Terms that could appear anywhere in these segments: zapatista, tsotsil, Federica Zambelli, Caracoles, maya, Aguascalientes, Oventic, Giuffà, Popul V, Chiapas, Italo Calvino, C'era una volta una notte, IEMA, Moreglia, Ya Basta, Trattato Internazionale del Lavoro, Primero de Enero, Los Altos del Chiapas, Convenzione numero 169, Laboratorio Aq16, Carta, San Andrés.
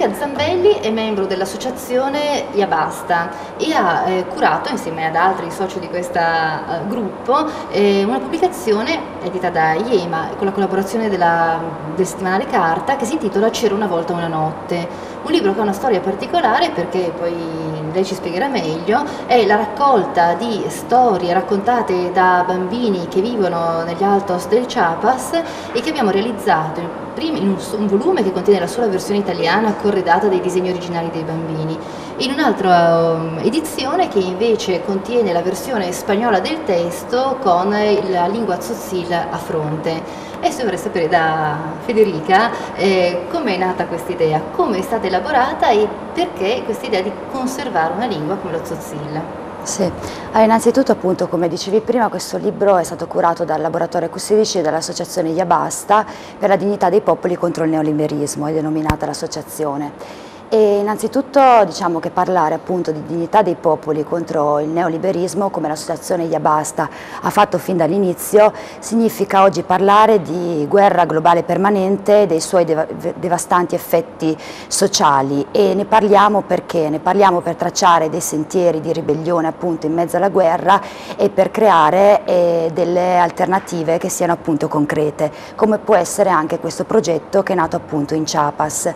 Federica Zambelli è membro dell'associazione Ya Basta e ha curato, insieme ad altri soci di questo gruppo, una pubblicazione edita da IEMA con la collaborazione del settimanale Carta, che si intitola C'era una volta una notte. Un libro che ha una storia particolare, perché poi lei ci spiegherà meglio, è la raccolta di storie raccontate da bambini che vivono negli Altos del Chiapas e che abbiamo realizzato in un volume che contiene la sola versione italiana corredata dei disegni originali dei bambini, in un'altra edizione che invece contiene la versione spagnola del testo con la lingua tsotsil a fronte. Adesso vorrei sapere da Federica come è nata questa idea, come è stata elaborata e perché questa idea di conservare una lingua come lo tsotsil. Sì, innanzitutto, appunto, come dicevi prima, questo libro è stato curato dal Laboratorio Aq16 e dall'associazione Ya Basta per la dignità dei popoli contro il neoliberismo, è denominata l'associazione. E innanzitutto diciamo che parlare appunto di dignità dei popoli contro il neoliberismo, come l'associazione Ya Basta ha fatto fin dall'inizio, significa oggi parlare di guerra globale permanente e dei suoi devastanti effetti sociali, e ne parliamo perché? Ne parliamo per tracciare dei sentieri di ribellione appunto in mezzo alla guerra e per creare delle alternative che siano appunto concrete, come può essere anche questo progetto che è nato appunto in Chiapas.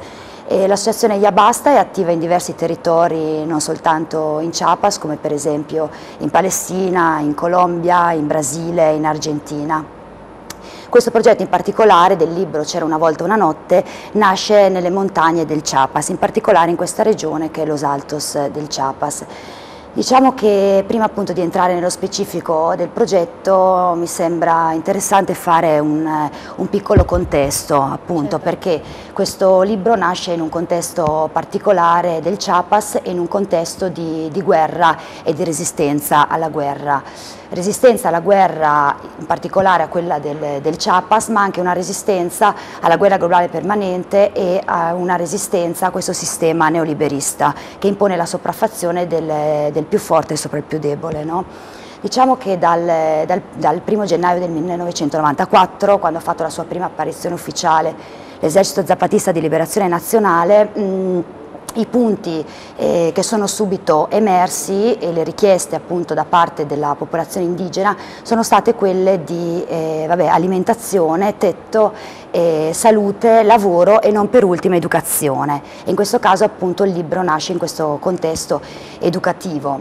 L'associazione Ya Basta è attiva in diversi territori, non soltanto in Chiapas, come per esempio in Palestina, in Colombia, in Brasile, in Argentina. Questo progetto in particolare del libro C'era una volta una notte nasce nelle montagne del Chiapas, in particolare in questa regione che è Los Altos del Chiapas. Diciamo che prima appunto di entrare nello specifico del progetto mi sembra interessante fare un piccolo contesto, appunto, perché questo libro nasce in un contesto particolare del Chiapas e in un contesto di guerra e di resistenza alla guerra. Resistenza alla guerra in particolare a quella del Chiapas, ma anche una resistenza alla guerra globale permanente e a una resistenza a questo sistema neoliberista che impone la sopraffazione del più forte sopra il più debole, no? Diciamo che dal 1 gennaio del 1994, quando ha fatto la sua prima apparizione ufficiale l'esercito zapatista di liberazione nazionale, i punti che sono subito emersi e le richieste appunto da parte della popolazione indigena sono state quelle di alimentazione, tetto, salute, lavoro e non per ultima educazione. E in questo caso appunto il libro nasce in questo contesto educativo.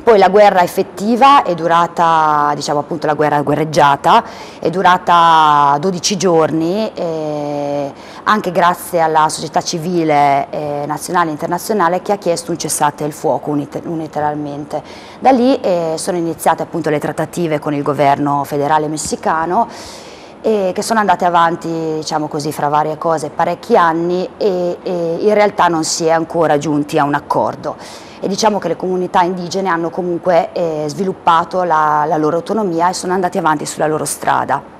Poi la guerra effettiva è durata, diciamo appunto la guerra guerreggiata, è durata 12 giorni, anche grazie alla società civile nazionale e internazionale che ha chiesto un cessate il fuoco unilateralmente. Da lì sono iniziate appunto le trattative con il governo federale messicano, che sono andate avanti, diciamo così, fra varie cose parecchi anni e in realtà non si è ancora giunti a un accordo. E diciamo che le comunità indigene hanno comunque sviluppato la loro autonomia e sono andati avanti sulla loro strada.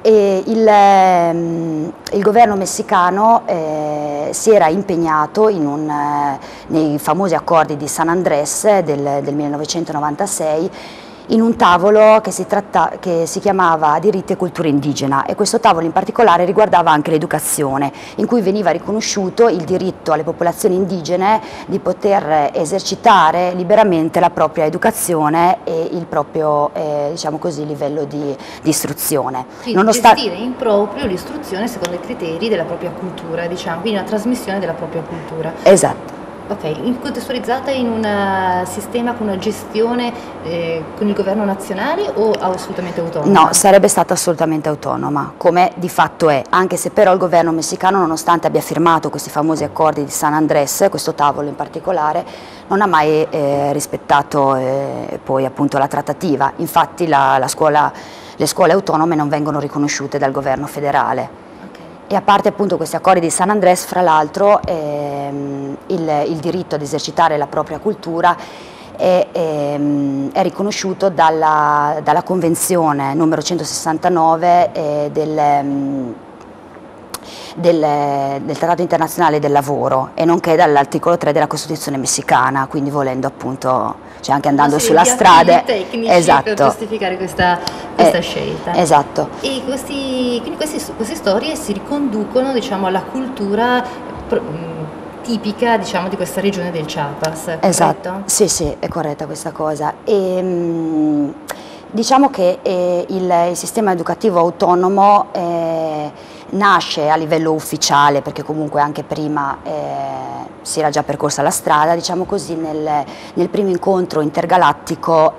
E il governo messicano si era impegnato nei famosi accordi di San Andrés del 1996 in un tavolo che si chiamava Diritti e Cultura Indigena, e questo tavolo in particolare riguardava anche l'educazione, in cui veniva riconosciuto il diritto alle popolazioni indigene di poter esercitare liberamente la propria educazione e il proprio diciamo così, livello di istruzione. Quindi gestire in proprio l'istruzione secondo i criteri della propria cultura, diciamo, quindi una trasmissione della propria cultura. Esatto. Ok, contestualizzata in un sistema con una gestione con il governo nazionale o assolutamente autonoma? No, sarebbe stata assolutamente autonoma, come di fatto è, anche se però il governo messicano, nonostante abbia firmato questi famosi accordi di San Andrés, questo tavolo in particolare, non ha mai rispettato poi appunto la trattativa. Infatti le scuole autonome non vengono riconosciute dal governo federale. E a parte appunto questi accordi di San Andrés, fra l'altro il diritto ad esercitare la propria cultura è riconosciuto dalla Convenzione numero 169 del Trattato Internazionale del Lavoro, e nonché dall'articolo 3 della Costituzione messicana, quindi volendo appunto, cioè anche andando sulla strada, esatto, per giustificare questa questa scelta. Esatto. E queste storie si riconducono, diciamo, alla cultura tipica, diciamo, di questa regione del Chiapas. Esatto, corretto? Sì, è corretta questa cosa. E, diciamo che il sistema educativo autonomo nasce a livello ufficiale, perché comunque anche prima si era già percorsa la strada, diciamo così, nel primo incontro intergalattico,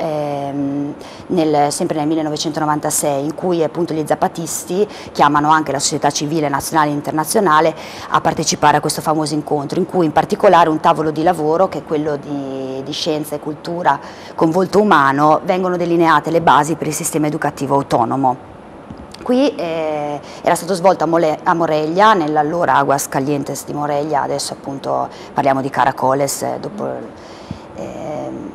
sempre nel 1996, in cui appunto gli zapatisti chiamano anche la società civile nazionale e internazionale a partecipare a questo famoso incontro, in cui in particolare un tavolo di lavoro, che è quello di scienza e cultura con volto umano, vengono delineate le basi per il sistema educativo autonomo. Qui era stato svolto a Moreglia, nell'allora Aguascalientes di Moreglia, adesso appunto parliamo di Caracoles, dopo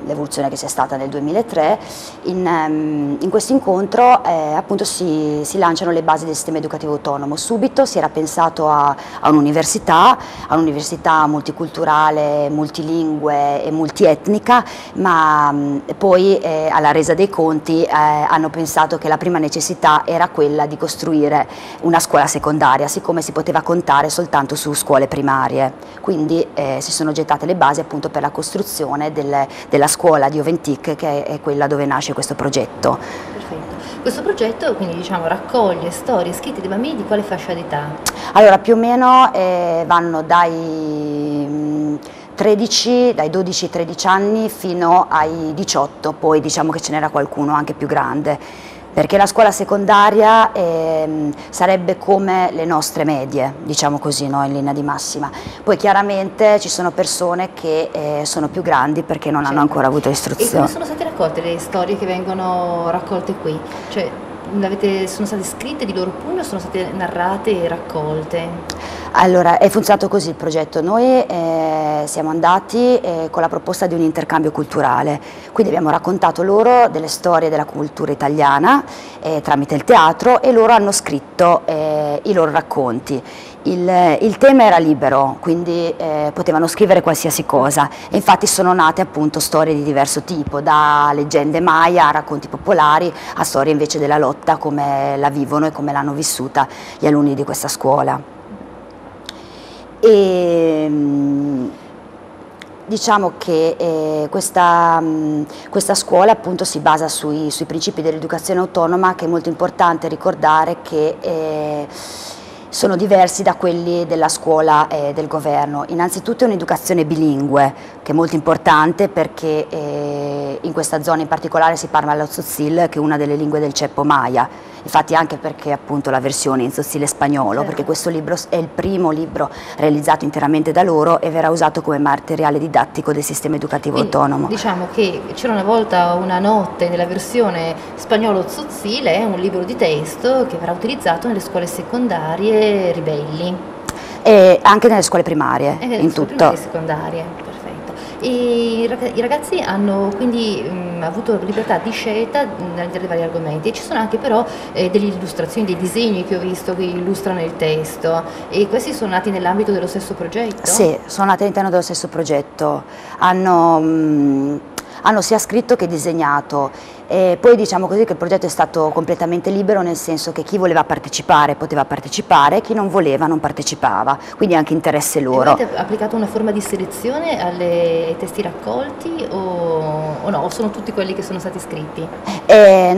l'evoluzione che c'è stata nel 2003, in questo incontro appunto si lanciano le basi del sistema educativo autonomo. Subito si era pensato a un'università, multiculturale, multilingue e multietnica, ma poi alla resa dei conti hanno pensato che la prima necessità era quella di costruire una scuola secondaria, siccome si poteva contare soltanto su scuole primarie, quindi si sono gettate le basi appunto per la costruzione della scuola di Oventic, che è quella dove nasce questo progetto. Perfetto. Questo progetto quindi, diciamo, raccoglie storie scritte dai bambini di quale fascia d'età? Allora, più o meno vanno dai 12 ai 13 anni fino ai 18, poi diciamo che ce n'era qualcuno anche più grande, perché la scuola secondaria sarebbe come le nostre medie, diciamo così, no? In linea di massima. Poi chiaramente ci sono persone che sono più grandi perché non hanno ancora avuto istruzione. E come sono state raccolte le storie che vengono raccolte qui? Cioè, sono state scritte di loro pugno o sono state narrate e raccolte? Allora, è funzionato così il progetto. Noi siamo andati con la proposta di un intercambio culturale, quindi abbiamo raccontato loro delle storie della cultura italiana tramite il teatro, e loro hanno scritto i loro racconti. Il tema era libero, quindi potevano scrivere qualsiasi cosa, e infatti sono nate appunto storie di diverso tipo, da leggende maya a racconti popolari, a storie invece della lotta, come la vivono e come l'hanno vissuta gli alunni di questa scuola. E diciamo che questa scuola appunto si basa sui principi dell'educazione autonoma, che è molto importante ricordare che sono diversi da quelli della scuola del governo. Innanzitutto è un'educazione bilingue, che è molto importante perché in questa zona in particolare si parla lo tsotsil, che è una delle lingue del ceppo maya. Infatti anche perché appunto la versione in tsotsil spagnolo, perché questo libro è il primo libro realizzato interamente da loro e verrà usato come materiale didattico del sistema educativo autonomo. Diciamo che C'era una volta una notte nella versione spagnolo tsotsil è un libro di testo che verrà utilizzato nelle scuole secondarie ribelli. E anche nelle scuole primarie, in tutto. Primarie e secondarie, perfetto. E i ragazzi hanno quindi avuto libertà di scelta dei vari argomenti, e ci sono anche però delle illustrazioni, dei disegni che ho visto che illustrano il testo, e questi sono nati nell'ambito dello stesso progetto? Sì, sono nati all'interno dello stesso progetto, hanno sia scritto che disegnato. E poi diciamo così che il progetto è stato completamente libero, nel senso che chi voleva partecipare poteva partecipare, chi non voleva non partecipava, quindi anche interesse loro. Avete applicato una forma di selezione ai testi raccolti o no? O sono tutti quelli che sono stati scritti? No,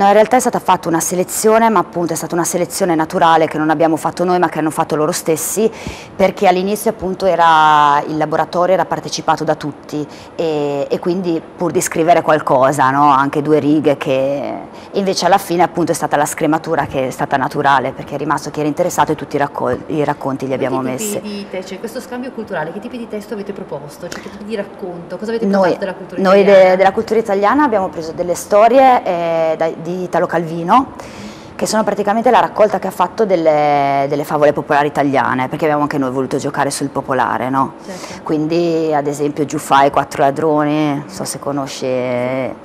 in realtà è stata fatta una selezione, ma appunto è stata una selezione naturale che non abbiamo fatto noi ma che hanno fatto loro stessi, perché all'inizio appunto il laboratorio era partecipato da tutti e quindi pur di scrivere qualcosa, no? Anche due righe, che invece alla fine appunto è stata la scrematura che è stata naturale, perché è rimasto chi era interessato e tutti i racconti li abbiamo messi. Cioè, questo scambio culturale, che tipi di testo avete proposto? Cioè, che tipi di racconto? Cosa avete proposto della cultura italiana? Noi della cultura italiana abbiamo preso delle storie di Italo Calvino, che sono praticamente la raccolta che ha fatto delle favole popolari italiane, perché abbiamo anche noi voluto giocare sul popolare, no? Certo. Quindi ad esempio Giuffà e i quattro ladroni, non so se conosci...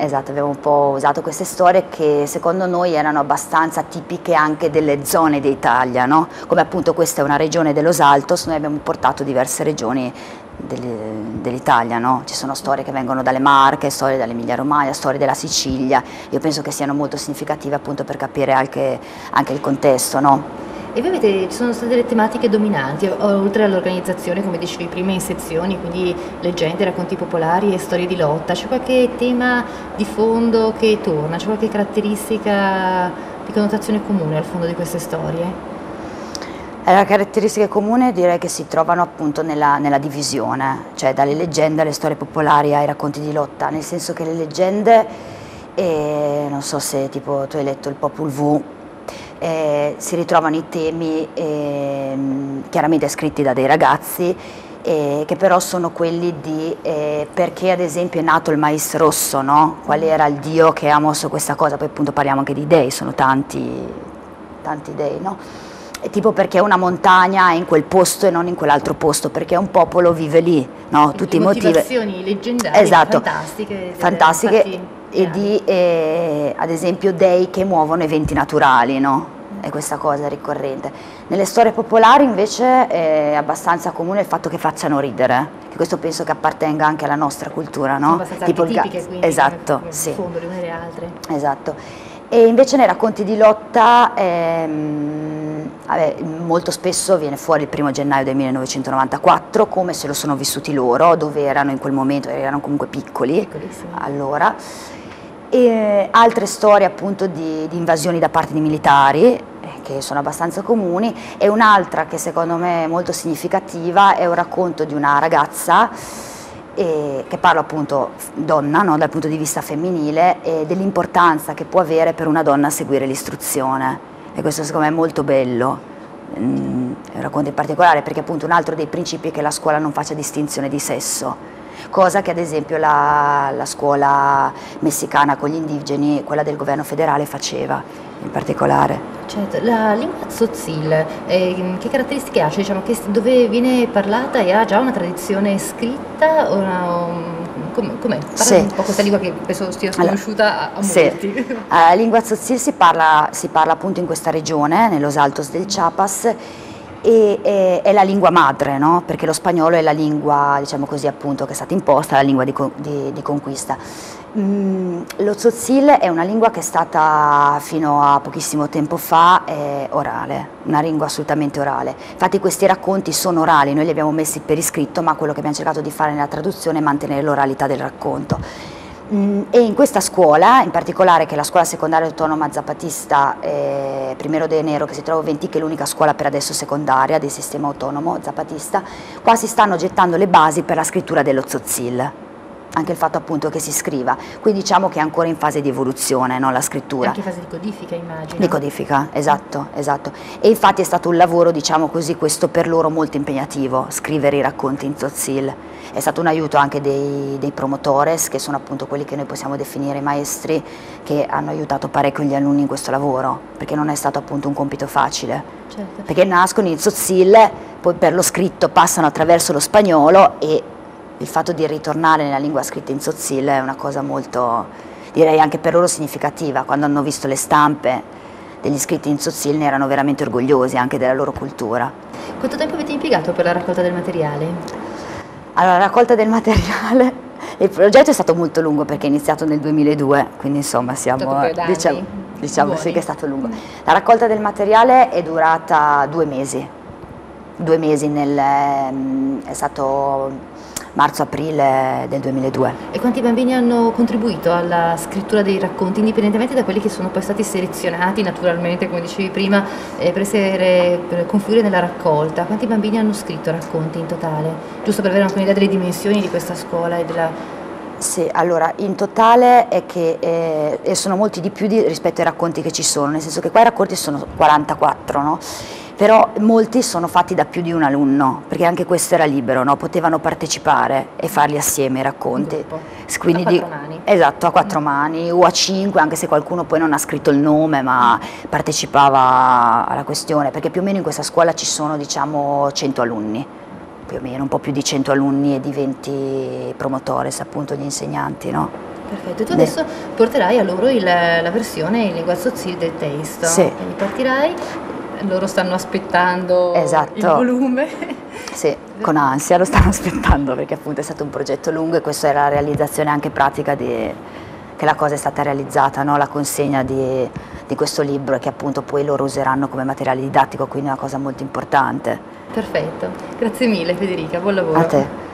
Esatto, abbiamo un po' usato queste storie che secondo noi erano abbastanza tipiche anche delle zone d'Italia, no? Come appunto questa è una regione de Los Altos, noi abbiamo portato diverse regioni dell'Italia, no? Ci sono storie che vengono dalle Marche, storie dall'Emilia Romagna, storie della Sicilia. Io penso che siano molto significative appunto per capire anche il contesto, no? E voi avete, ci sono state delle tematiche dominanti, oltre all'organizzazione, come dicevi prima, in sezioni, quindi leggende, racconti popolari e storie di lotta. C'è qualche tema di fondo che torna? C'è qualche caratteristica di connotazione comune al fondo di queste storie? La caratteristica comune direi che si trovano appunto nella divisione, cioè dalle leggende alle storie popolari ai racconti di lotta, nel senso che le leggende, non so se tipo tu hai letto il Popul V, si ritrovano i temi chiaramente scritti da dei ragazzi, che però sono quelli di perché ad esempio è nato il mais rosso, no? Qual era il dio che ha mosso questa cosa, poi appunto parliamo anche di dei, sono tanti dei, no? Tipo perché una montagna è in quel posto e non in quell'altro posto, perché un popolo vive lì, no? Tutti i motivi. Motivazioni leggendarie, esatto, fantastiche e di ad esempio dei che muovono eventi naturali, no? È questa cosa ricorrente. Nelle storie popolari invece è abbastanza comune il fatto che facciano ridere, che questo penso che appartenga anche alla nostra cultura, no? Tipo il gatto, esatto, come sì. Fondo le une le altre. Esatto. E invece nei racconti di lotta molto spesso viene fuori il 1° gennaio del 1994, come se lo sono vissuti loro, dove erano in quel momento, erano comunque piccoli allora. E altre storie appunto di invasioni da parte di militari, che sono abbastanza comuni, e un'altra che secondo me è molto significativa è un racconto di una ragazza che parla appunto donna, no? Dal punto di vista femminile, e dell'importanza che può avere per una donna seguire l'istruzione, e questo secondo me è molto bello, un racconto in particolare perché appunto un altro dei principi è che la scuola non faccia distinzione di sesso, cosa che ad esempio la scuola messicana con gli indigeni, quella del governo federale, faceva in particolare. Certo, la lingua tsotsil, che caratteristiche ha? Cioè, diciamo, dove viene parlata e ha già una tradizione scritta? Com'è? Sì. Un po' questa lingua che penso sia sconosciuta a molti. Sì. La lingua tsotsil si parla appunto in questa regione, nello Los Altos del Chiapas, e è la lingua madre, no? Perché lo spagnolo è la lingua, diciamo così, appunto, che è stata imposta, la lingua di conquista. Lo tsotsil è una lingua che è stata fino a pochissimo tempo fa orale, una lingua assolutamente orale. Infatti questi racconti sono orali, noi li abbiamo messi per iscritto, ma quello che abbiamo cercato di fare nella traduzione è mantenere l'oralità del racconto. E in questa scuola, in particolare, che è la scuola secondaria autonoma zapatista Primero de Enero, che si trova a Oventic, che è l'unica scuola per adesso secondaria del sistema autonomo zapatista, qua si stanno gettando le basi per la scrittura dello tsotsil, anche il fatto appunto che si scriva, quindi diciamo che è ancora in fase di evoluzione, no, la scrittura. Anche in fase di codifica, immagino. Di codifica, esatto, esatto, e infatti è stato un lavoro, diciamo così, questo per loro molto impegnativo, scrivere i racconti in tsotsil. È stato un aiuto anche dei promotores, che sono appunto quelli che noi possiamo definire maestri, che hanno aiutato parecchio gli alunni in questo lavoro, perché non è stato appunto un compito facile. Certo. Perché nascono in tsotsil, poi per lo scritto passano attraverso lo spagnolo, e il fatto di ritornare nella lingua scritta in tsotsil è una cosa molto, direi anche per loro significativa. Quando hanno visto le stampe degli scritti in tsotsil ne erano veramente orgogliosi, anche della loro cultura. Quanto tempo avete impiegato per la raccolta del materiale? Allora, la raccolta del materiale, il progetto è stato molto lungo perché è iniziato nel 2002, quindi insomma siamo, diciamo sì che è stato lungo. La raccolta del materiale è durata 2 mesi, è stato marzo-aprile del 2002. E quanti bambini hanno contribuito alla scrittura dei racconti, indipendentemente da quelli che sono poi stati selezionati naturalmente, come dicevi prima, per confluire nella raccolta? Quanti bambini hanno scritto racconti in totale? Giusto per avere anche un'idea delle dimensioni di questa scuola e della... Sì, allora in totale è che sono molti di più rispetto ai racconti che ci sono, nel senso che qua i racconti sono 44, no? Però molti sono fatti da più di un alunno, perché anche questo era libero, no? Potevano partecipare e farli assieme i racconti. Quindi a 4 mani. Esatto, a 4 mani o a 5, anche se qualcuno poi non ha scritto il nome ma partecipava alla questione, perché più o meno in questa scuola ci sono, diciamo, 100 alunni, più o meno, un po' più di 100 alunni e di 20 promotores, appunto gli insegnanti, no? Perfetto, tu adesso porterai a loro la versione in lingua tsotsil del testo. Sì. Quindi partirai... Loro stanno aspettando, esatto, il volume. Sì. Con ansia lo stanno aspettando, perché appunto è stato un progetto lungo e questa era la realizzazione anche pratica che la cosa è stata realizzata, no? La consegna di questo libro, che appunto poi loro useranno come materiale didattico, quindi è una cosa molto importante. Perfetto, grazie mille Federica, buon lavoro. A te.